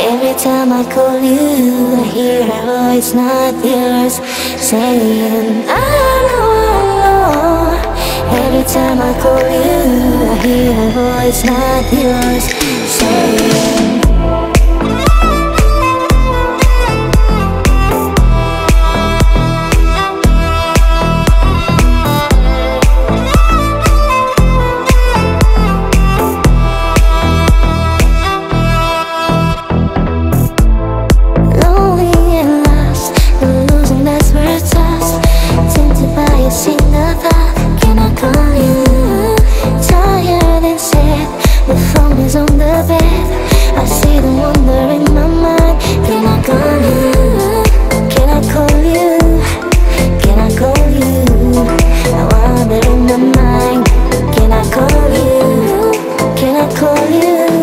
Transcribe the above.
Every time I call you, I hear a voice not yours saying, "I know." Every time I call you, I hear a voice not yours saying. Can I call you?